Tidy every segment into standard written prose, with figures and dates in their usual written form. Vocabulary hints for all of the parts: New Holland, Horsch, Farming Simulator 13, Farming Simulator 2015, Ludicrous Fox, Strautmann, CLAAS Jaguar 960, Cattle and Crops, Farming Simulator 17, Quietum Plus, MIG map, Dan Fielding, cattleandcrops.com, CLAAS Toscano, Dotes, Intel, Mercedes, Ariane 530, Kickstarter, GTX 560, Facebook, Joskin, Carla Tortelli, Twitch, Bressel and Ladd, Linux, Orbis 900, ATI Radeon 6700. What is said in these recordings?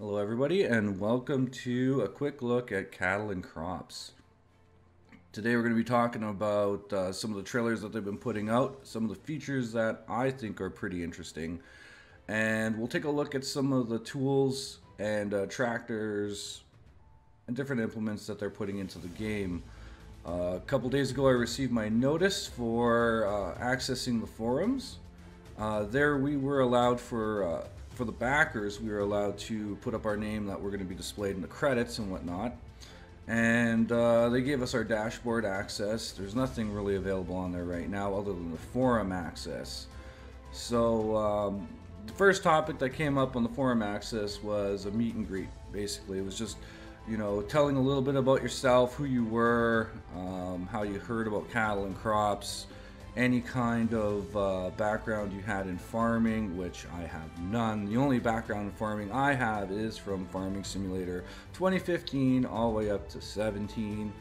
Hello everybody, and welcome to a quick look at Cattle and Crops. Today we're going to be talking about some of the trailers that they've been putting out, some of the features that I think are pretty interesting, and we'll take a look at some of the tools and tractors and different implements that they're putting into the game. A couple days ago I received my notice for accessing the forums. There we were allowed for the backers, we were allowed to put up our name that we're going to be displayed in the credits and whatnot. And they gave us our dashboard access. There's nothing really available on there right now other than the forum access. So the first topic that came up on the forum access was a meet and greet. Basically, it was just, you know, telling a little bit about yourself, who you were, how you heard about Cattle and Crops, any kind of background you had in farming, which I have none. The only background in farming I have is from Farming Simulator 2015 all the way up to 17.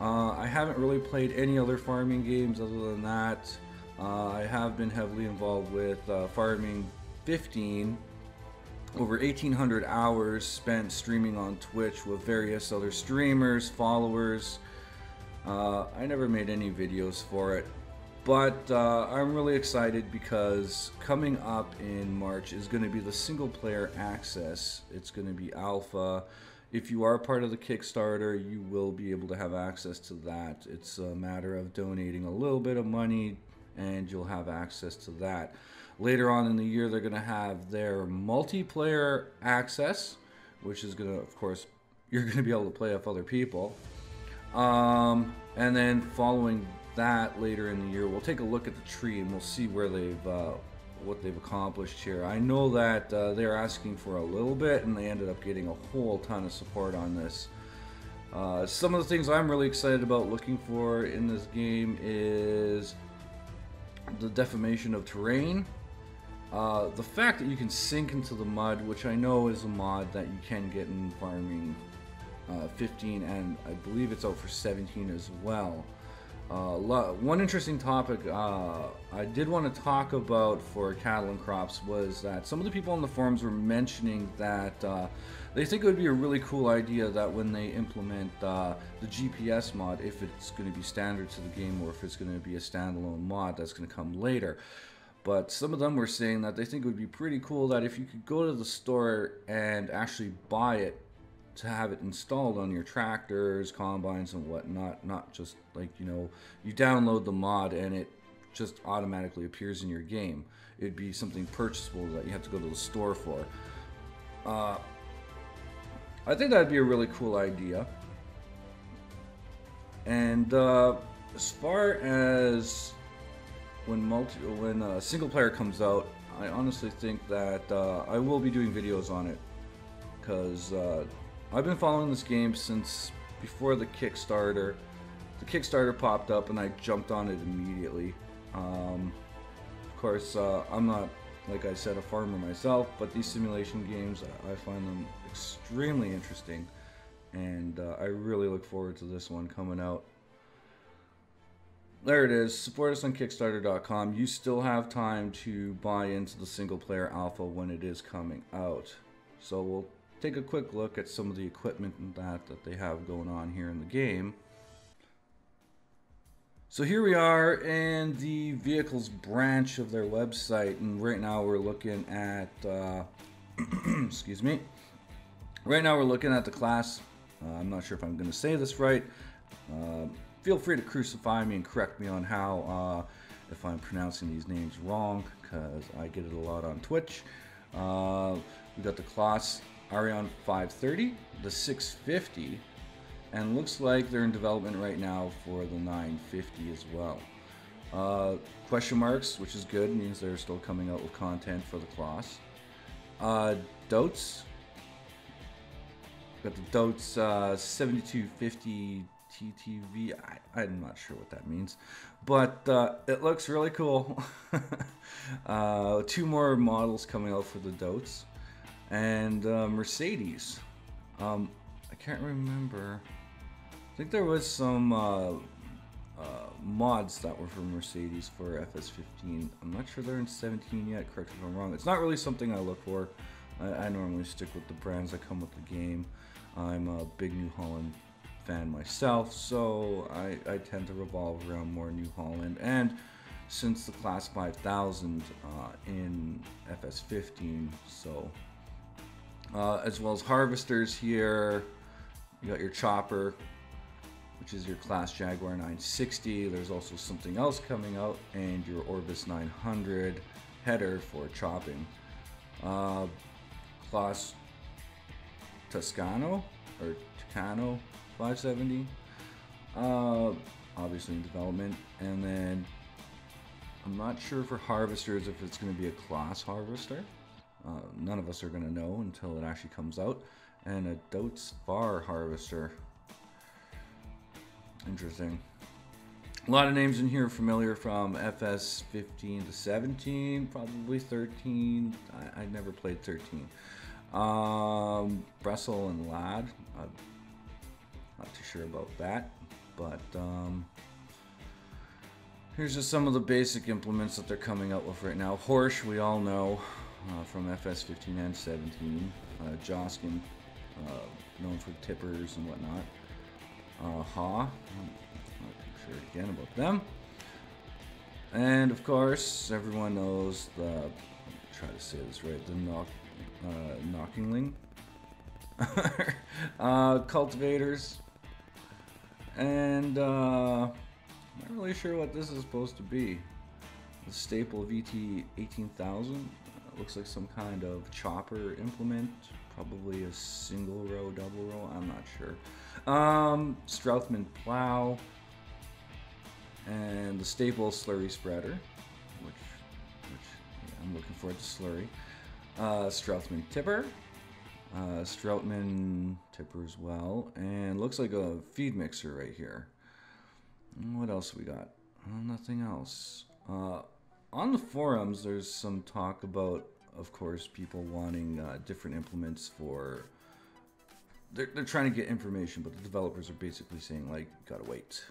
I haven't really played any other farming games other than that. I have been heavily involved with Farming 15. Over 1,800 hours spent streaming on Twitch with various other streamers, followers. I never made any videos for it. But I'm really excited because coming up in March is going to be the single player access. It's going to be alpha. If you are part of the Kickstarter, you will be able to have access to that. It's a matter of donating a little bit of money and you'll have access to that. Later on in the year, they're going to have their multiplayer access, which is going to, of course, you're going to be able to play with other people. And then following that, later in the year, we'll take a look at the tree and we'll see where they've what they've accomplished here. I know that they're asking for a little bit and they ended up getting a whole ton of support on this. Some of the things I'm really excited about looking for in this game is the deformation of terrain, the fact that you can sink into the mud, which I know is a mod that you can get in Farming 15, and I believe it's out for 17 as well. One interesting topic I did want to talk about for Cattle and Crops was that some of the people on the forums were mentioning that they think it would be a really cool idea that when they implement the GPS mod, if it's going to be standard to the game or if it's going to be a standalone mod that's going to come later. But some of them were saying that they think it would be pretty cool that if you could go to the store and actually buy it, to have it installed on your tractors, combines and whatnot, not just like, you know, you download the mod and it just automatically appears in your game. It'd be something purchasable that you have to go to the store for. I think that'd be a really cool idea. And as far as when single player comes out, I honestly think that I will be doing videos on it, because I've been following this game since before the Kickstarter. The Kickstarter popped up and I jumped on it immediately. Of course, I'm not, like I said, a farmer myself, but these simulation games, I find them extremely interesting. And I really look forward to this one coming out. There it is. Support us on Kickstarter.com. You still have time to buy into the single player alpha when it is coming out. So we'll take a quick look at some of the equipment and that they have going on here in the game. So here we are in the vehicles branch of their website, and right now we're looking at excuse me, right now we're looking at the CLAAS. I'm not sure if I'm going to say this right. Feel free to crucify me and correct me on how if I'm pronouncing these names wrong, because I get it a lot on Twitch. We got the CLAAS Ariane 530, the 650, and looks like they're in development right now for the 950 as well. Question marks, which is good, means they're still coming out with content for the CLAAS. Dotes, got the Dotes 7250 TTV. I'm not sure what that means, but it looks really cool. Two more models coming out for the Dotes. And Mercedes. I can't remember. I think there was some mods that were from Mercedes for FS15. I'm not sure they're in 17 yet. Correct me if I'm wrong. It's not really something I look for. I normally stick with the brands that come with the game. I'm a big New Holland fan myself, so I tend to revolve around more New Holland. And since the CLAAS 5000 in FS15, so as well as harvesters here, you got your chopper, which is your CLAAS Jaguar 960. There's also something else coming out, and your Orbis 900 header for chopping. CLAAS Toscano or Toscano 570, obviously in development. And then I'm not sure for harvesters if it's going to be a CLAAS harvester. None of us are going to know until it actually comes out. And a Dotes bar harvester. Interesting. A lot of names in here familiar from FS 15 to 17, probably 13. I never played 13. Bressel and Ladd. I'm not too sure about that, but here's just some of the basic implements that they're coming up with right now. Horsch, we all know from FS 15 and 17. Joskin, known for tippers and whatnot. I'm not sure again about them. And of course, everyone knows the, I'll try to say this right, the knockingling cultivators. And I'm not really sure what this is supposed to be. The staple VT 18,000 looks like some kind of chopper implement. Probably a single row, double row, I'm not sure. Strautmann plow and the staple slurry spreader, which yeah, I'm looking forward to slurry. Strautmann tipper, Strautmann tipper as well, and looks like a feed mixer right here. What else we got? Nothing else. On the forums, there's some talk about, of course, people wanting different implements for. They're trying to get information, but the developers are basically saying, like, gotta wait.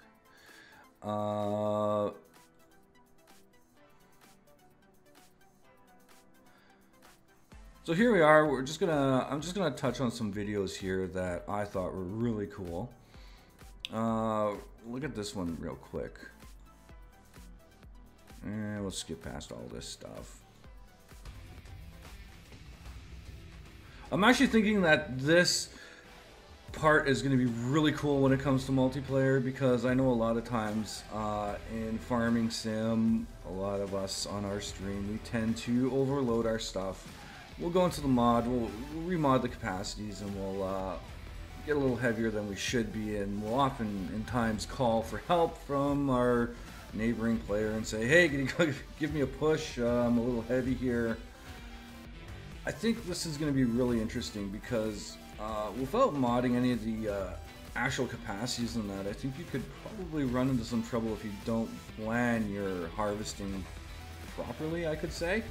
So here we are. We're just gonna. I'm just gonna touch on some videos here that I thought were really cool. Look at this one real quick. And we'll skip past all this stuff. I'm actually thinking that this part is going to be really cool when it comes to multiplayer, because I know a lot of times in Farming Sim, a lot of us on our stream, we tend to overload our stuff. We'll go into the mod, we'll remod the capacities, and we'll get a little heavier than we should be, and we'll often in times call for help from our neighboring player and say, hey, can you go give me a push, I'm a little heavy here. I think this is going to be really interesting because without modding any of the actual capacities in that, I think you could probably run into some trouble if you don't plan your harvesting properly, I could say.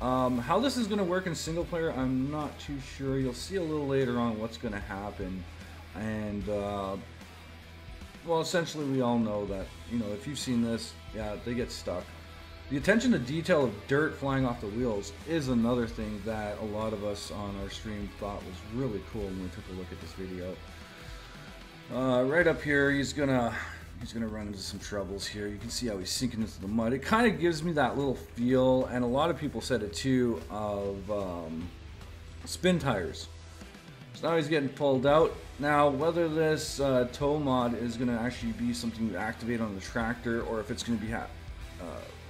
How this is going to work in single player, I'm not too sure. You'll see a little later on what's going to happen. And, well, essentially we all know that, you know, if you've seen this, yeah, they get stuck. The attention to detail of dirt flying off the wheels is another thing that a lot of us on our stream thought was really cool when we took a look at this video. Right up here, he's gonna run into some troubles here. You can see how he's sinking into the mud. It kind of gives me that little feel, and a lot of people said it too, of spin tires. So now he's getting pulled out. Now, whether this tow mod is gonna actually be something you activate on the tractor, or if it's gonna be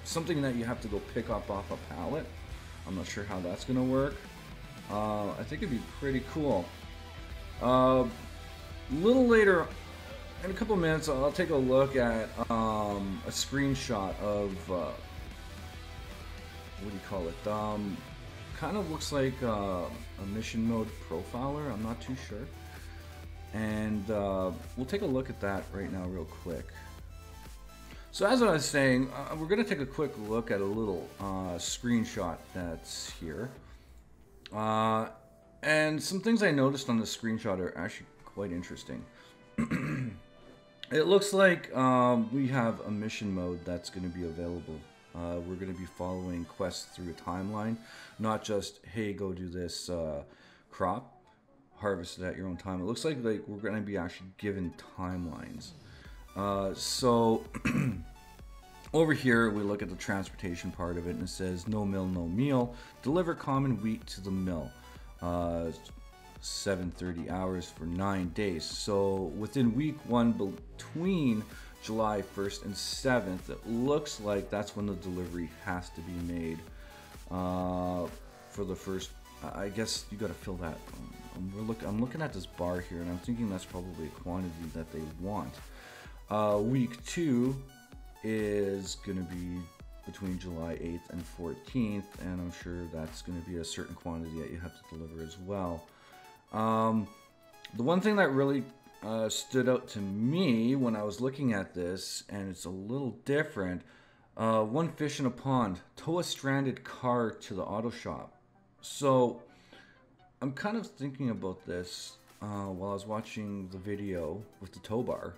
something that you have to go pick up off a pallet. I'm not sure how that's going to work. I think it'd be pretty cool. A little later, in a couple minutes, I'll take a look at a screenshot of, what do you call it? Kind of looks like a mission mode profiler. I'm not too sure. And we'll take a look at that right now real quick. So as I was saying, we're going to take a quick look at a little screenshot that's here. And some things I noticed on the screenshot are actually quite interesting. It looks like we have a mission mode that's going to be available We're going to be following quests through a timeline, not just, hey, go do this crop, harvest it at your own time. It looks like we're going to be actually given timelines. So over here, we look at the transportation part of it, and it says, no mill, no meal. Deliver common wheat to the mill. 730 hours for 9 days. So within week one, between July 1st and 7th, it looks like that's when the delivery has to be made for the first. I guess you got to fill that. I'm looking at this bar here, and I'm thinking that's probably a quantity that they want. Week two is going to be between July 8th and 14th, and I'm sure that's going to be a certain quantity that you have to deliver as well. The one thing that really stood out to me when I was looking at this, and it's a little different, one fish in a pond, tow a stranded car to the auto shop. So I'm kind of thinking about this while I was watching the video with the tow bar,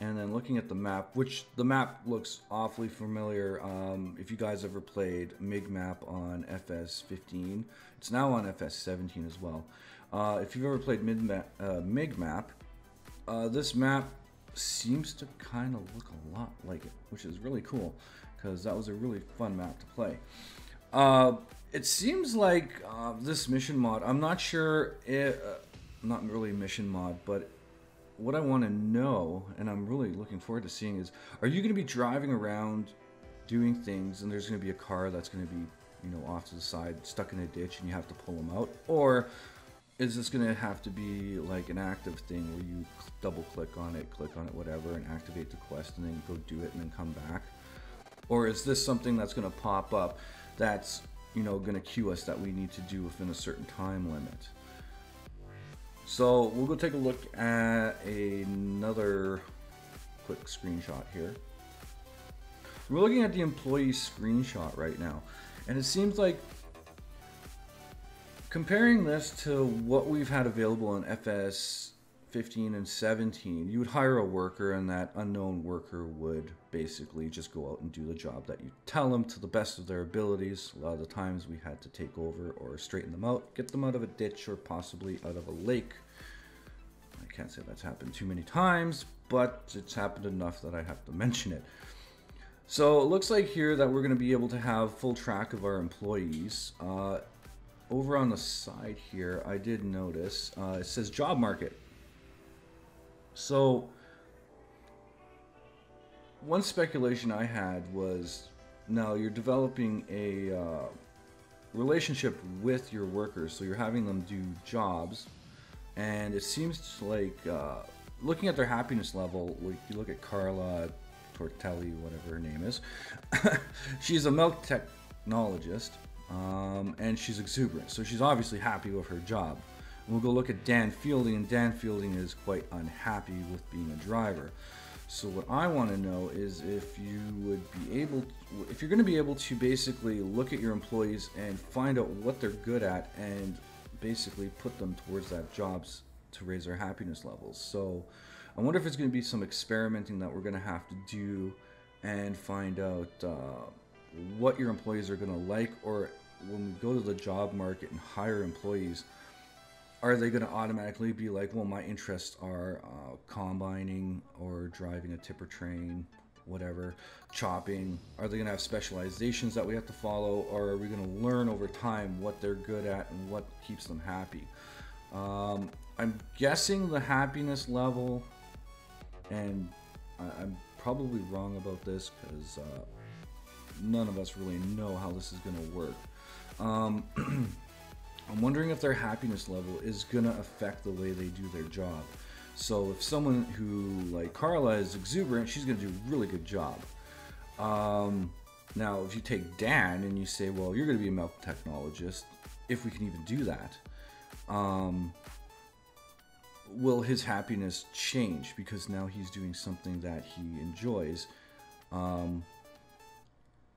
and then looking at the map, which the map looks awfully familiar. If you guys ever played MIG map on FS15, it's now on FS17 as well. If you've ever played MIG map, this map seems to kind of look a lot like it, which is really cool because that was a really fun map to play. It seems like this mission mod, I'm not sure, not really a mission mod, but what I want to know, and I'm really looking forward to seeing, is are you going to be driving around doing things and there's going to be a car that's going to be, you know, off to the side, stuck in a ditch, and you have to pull them out? Or is this going to have to be like an active thing where you double click on it, whatever, and activate the quest and then go do it and then come back? Or is this something that's going to pop up that's, you know, going to cue us that we need to do within a certain time limit? So we'll go take a look at another quick screenshot here. We're looking at the employee screenshot right now, and it seems like comparing this to what we've had available in FS 15 and 17, you would hire a worker, and that unknown worker would basically just go out and do the job that you tell them to the best of their abilities. A lot of the times we had to take over or straighten them out, get them out of a ditch or possibly out of a lake. I can't say that's happened too many times, but it's happened enough that I have to mention it. So it looks like here that we're going to be able to have full track of our employees. Over on the side here, I did notice it says job market. So one speculation I had was, now you're developing a relationship with your workers, so you're having them do jobs, and it seems like looking at their happiness level, like you look at Carla Tortelli, whatever her name is, she's a milk technologist, and she's exuberant, so she's obviously happy with her job. We'll go look at Dan Fielding, and Dan Fielding is quite unhappy with being a driver. So what I want to know is if you would be able to, if you're going to be able to basically look at your employees and find out what they're good at and basically put them towards that jobs to raise their happiness levels. So I wonder if it's going to be some experimenting that we're going to have to do and find out what your employees are going to like, or when we go to the job market and hire employees, are they going to automatically be like, well, my interests are combining or driving a tipper train, whatever, chopping? Are they going to have specializations that we have to follow, or are we going to learn over time what they're good at and what keeps them happy? I'm guessing the happiness level, and I'm probably wrong about this because none of us really know how this is going to work. I'm wondering if their happiness level is going to affect the way they do their job. So if someone who, like Carla, is exuberant, she's going to do a really good job. Now, if you take Dan and you say, well, you're going to be a milk technologist, if we can even do that, will his happiness change? Because now he's doing something that he enjoys.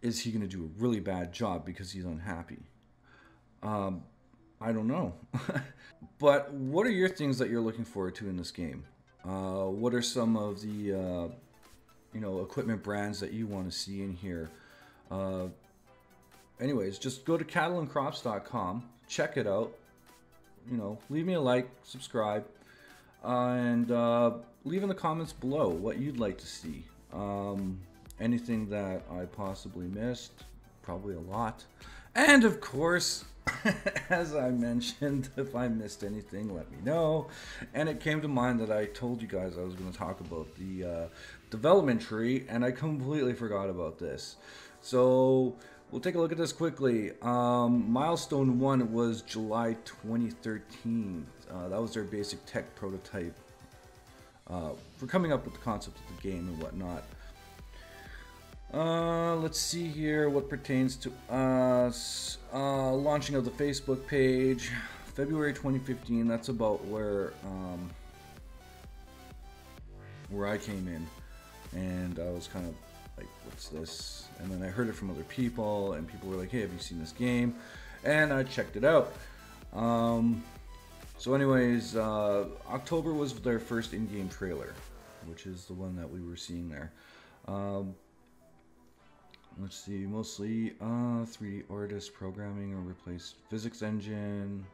Is he going to do a really bad job because he's unhappy? I don't know. But what are your things that you're looking forward to in this game? What are some of the, you know, equipment brands that you want to see in here? Anyways, just go to cattleandcrops.com, check it out. You know, leave me a like, subscribe, and leave in the comments below what you'd like to see. Anything that I possibly missed, probably a lot. And of course, as I mentioned, if I missed anything, let me know. And it came to mind that I told you guys I was going to talk about the development tree, and I completely forgot about this. So we'll take a look at this quickly. Milestone 1 was July 2013. That was their basic tech prototype for coming up with the concept of the game and whatnot. Let's see here what pertains to us. Launching of the Facebook page, February 2015. That's about where I came in, and I was kind of like, what's this? And then I heard it from other people, and people were like, hey, have you seen this game? And I checked it out. So anyways, October was their first in-game trailer, which is the one that we were seeing there. Let's see, mostly 3D artist programming or replaced physics engine.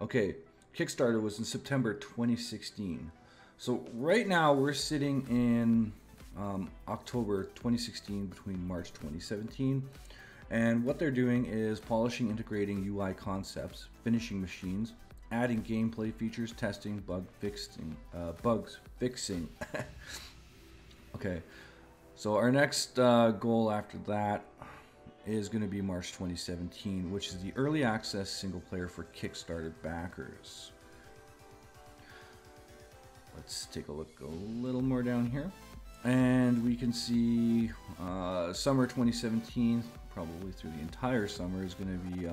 Okay, Kickstarter was in September 2016. So right now we're sitting in October 2016 between March 2017, and what they're doing is polishing, integrating UI concepts, finishing machines, adding gameplay features, testing, bugs fixing. Okay. So our next goal after that is going to be March 2017, which is the early access single player for Kickstarter backers. Let's take a look a little more down here, and we can see summer 2017, probably through the entire summer, is going to be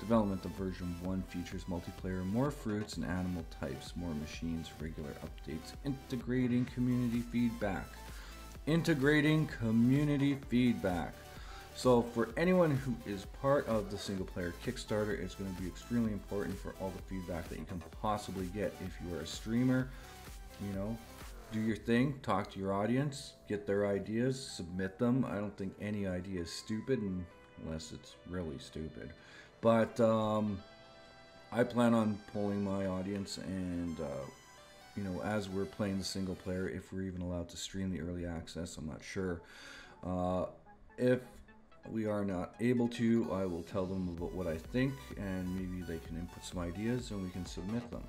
development of version 1 features, multiplayer, more fruits and animal types, more machines, regular updates, integrating community feedback. So for anyone who is part of the single player Kickstarter, it's going to be extremely important for all the feedback that you can possibly get. If you are a streamer, you know, do your thing, talk to your audience, get their ideas, submit them. I don't think any idea is stupid unless it's really stupid, but I plan on polling my audience, and you know, as we're playing the single player, if we're even allowed to stream the early access, I'm not sure. If we are not able to, I will tell them about what I think, and maybe they can input some ideas and we can submit them.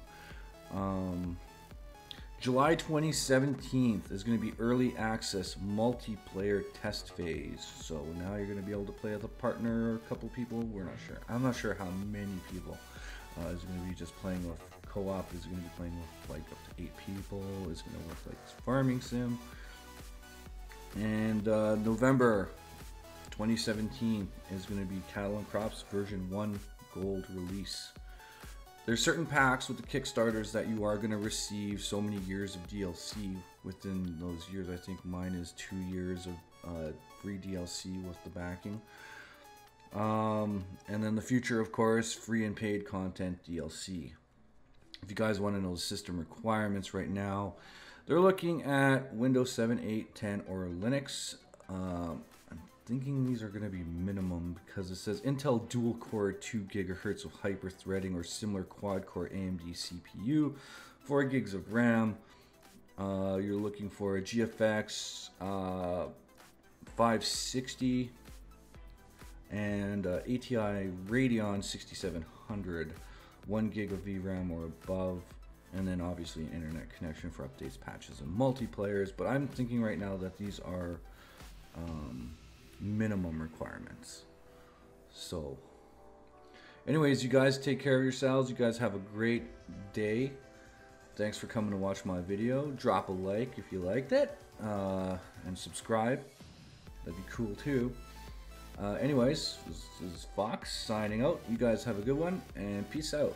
July 2017 is going to be early access multiplayer test phase. So now you're going to be able to play with a partner or a couple people. We're not sure. I'm not sure how many people is going to be just playing with. Co-op is going to be playing with like up to 8 people. It's going to work like this farming sim. And November 2017 is going to be Cattle and Crops version 1 gold release. There's certain packs with the Kickstarters that you are going to receive so many years of DLC within those years. I think mine is 2 years of free DLC with the backing. And then the future, of course, free and paid content DLC. If you guys want to know the system requirements right now, they're looking at Windows 7, 8, 10, or Linux. I'm thinking these are going to be minimum because it says Intel dual core 2 gigahertz of hyper threading or similar quad core AMD CPU, 4 gigs of RAM. You're looking for a GTX 560 and ATI Radeon 6700. 1 gig of VRAM or above, and then obviously an internet connection for updates, patches, and multiplayers. But I'm thinking right now that these are minimum requirements. So anyways, you guys take care of yourselves. You guys have a great day. Thanks for coming to watch my video. Drop a like if you liked it, and subscribe. That'd be cool too. Anyways, this is Fox signing out. You guys have a good one, and peace out.